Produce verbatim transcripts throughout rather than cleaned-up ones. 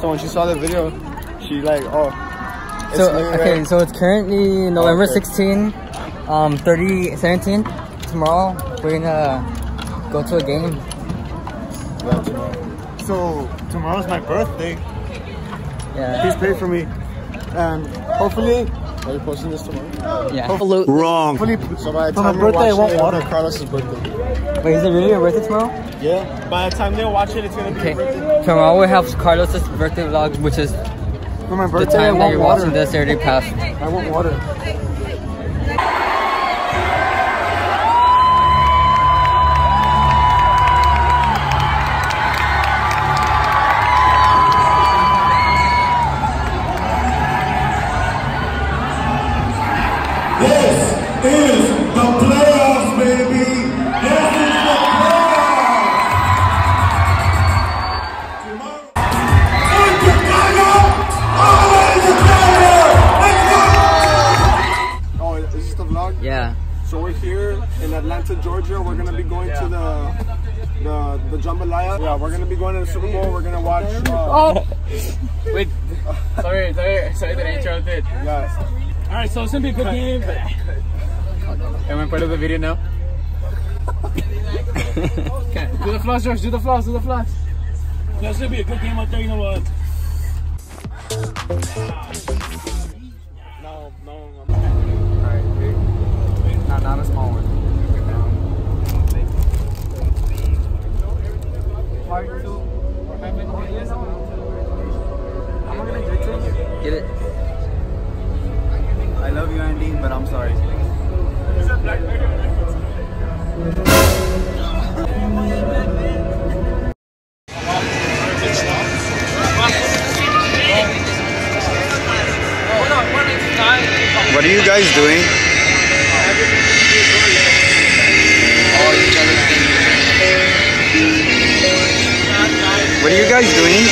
So when she saw the video, she like, oh. It's so new, okay, right? So it's currently November okay. sixteenth, um, thirty seventeen. Tomorrow we're gonna go to a game. Yeah, tomorrow. So tomorrow's my birthday. Yeah. Please pray for me, and hopefully. Are you posting this tomorrow? Yeah. Hopefully, wrong. Hopefully, so by the time my birthday, I want water. Carlos's birthday. Wait, is it really your birthday tomorrow? Yeah. By the time they watch it, it's gonna be okay. Your birthday. Tomorrow we have Carlos's birthday vlog, which is for my birthday. The time I want that you're water. Watching this already passed. I want water. Georgia, we're gonna be going yeah. to the the the jambalaya. Yeah, we're gonna be going to the Super Bowl. We're gonna watch. Uh, oh, wait. Sorry, sorry, sorry that I interrupted. Yes. All right, so it's gonna be a good game. But... Am I part of the video now? Okay. Do the floss, George. Do the floss. Do the floss. That's gonna be a good game out there. You know what? No, no, no. no. All right, wait. Wait. Not, not a small one. Part two, or five minutes. I'm not gonna get it. Get it. I love you, Andy, but I'm sorry. Is that black man? What are you guys doing? What are you guys doing?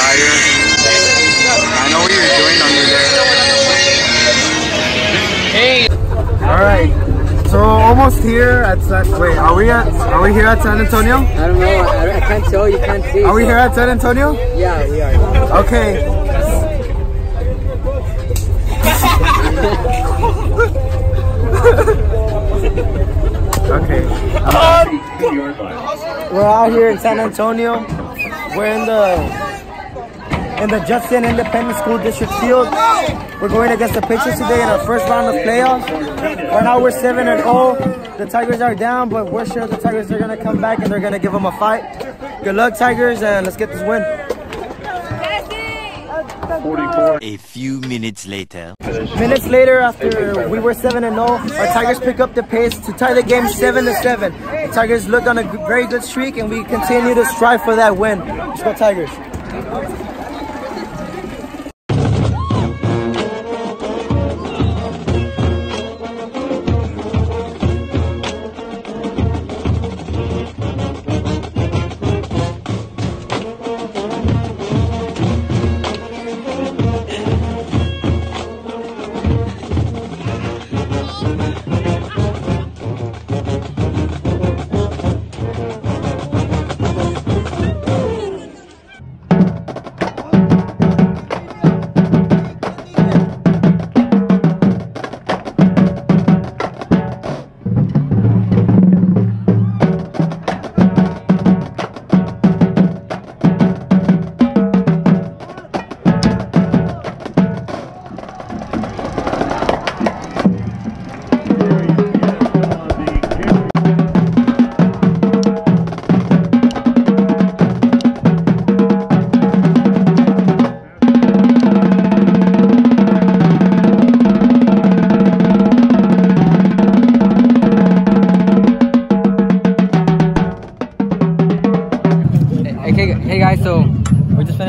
Liar. I know what you're doing under there. Hey. Alright. So almost here at San wait, are we at are we here at San Antonio? I don't know. I, I can't tell, you can't see. Are we so. Here at San Antonio? Yeah, we are. Okay. Okay. Um, we're out here in San Antonio. We're in the in the Justin Independent School District field. We're going against the Patriots today in our first round of playoffs. Right now we're seven and zero. The Tigers are down, but we're sure the Tigers are gonna come back and they're gonna give them a fight. Good luck, Tigers, and let's get this win. forty-four. A few minutes later. Minutes later, after we were seven and zero, our Tigers pick up the pace to tie the game seven to seven. The Tigers look on a very good streak, and we continue to strive for that win. Let's go, Tigers!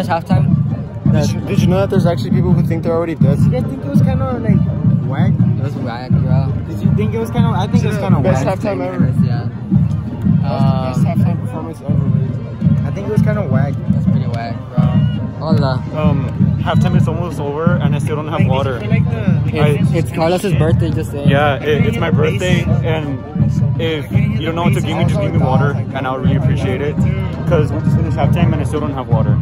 Halftime. Did you, did you know that there's actually people who think they're already dead? Did you guys think it was kind of like whack? It was whack, bro. Did you think it was kind of? I think it was kind of best halftime ever. Yeah. Uh, best halftime performance ever. I think it was kind of whack. That's pretty whack, bro. Allah. Um, halftime is almost over, and I still don't have water. It's Carlos's birthday, just saying. Yeah, it, it's my birthday, and if you don't know what to give me, just give me water, and I'll really appreciate it. because we just finished halftime and I still don't have water.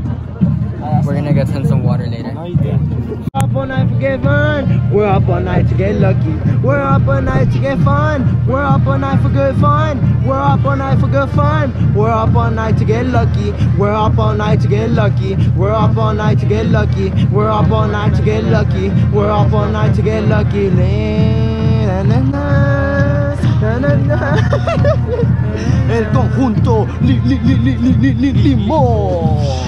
We're gonna get him some water later. No, you didn't. Up all night to get fun. We're up all night to get lucky. We're up all night to get fun. We're up all night for good fun. We're up all night for good fun. We're up all night to get lucky. We're up all night to get lucky. We're up all night to get lucky. We're up all night to get lucky. We're up all night to get lucky. El conjunto li li li li li li limón.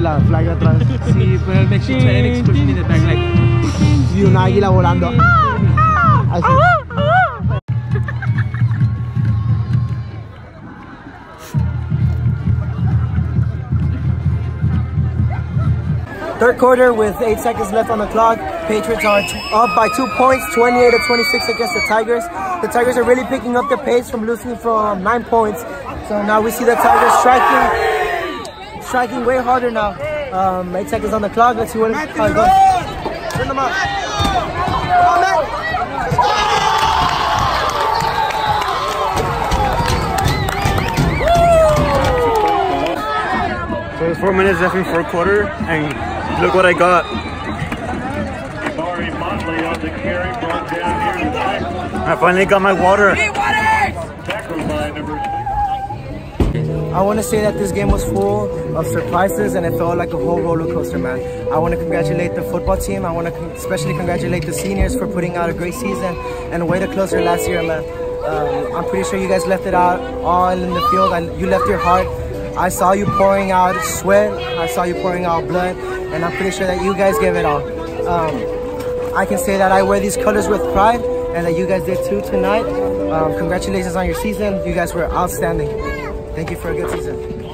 La flaga atrás. Sí, pero el Mexican explosion in the back, like. Y una águila volando. Así. Third quarter with eight seconds left on the clock. Patriots are up by two points, twenty-eight to twenty-six against the Tigers. The Tigers are really picking up the pace from losing from nine points. So now we see the Tigers striking. Striking way harder now. Um, eight seconds on the clock. Let's see what it goes. Turn them up. So there's four minutes left in fourth quarter, and look what I got. I finally got my water. I want to say that this game was full of surprises and it felt like a whole roller coaster, man. I want to congratulate the football team. I want to con especially congratulate the seniors for putting out a great season and a way to close their last year, man. Um, I'm pretty sure you guys left it out all in the field and you left your heart. I saw you pouring out sweat. I saw you pouring out blood, and I'm pretty sure that you guys gave it all. Um, I can say that I wear these colors with pride and that you guys did too tonight. Um, congratulations on your season. You guys were outstanding. Thank you for a good season.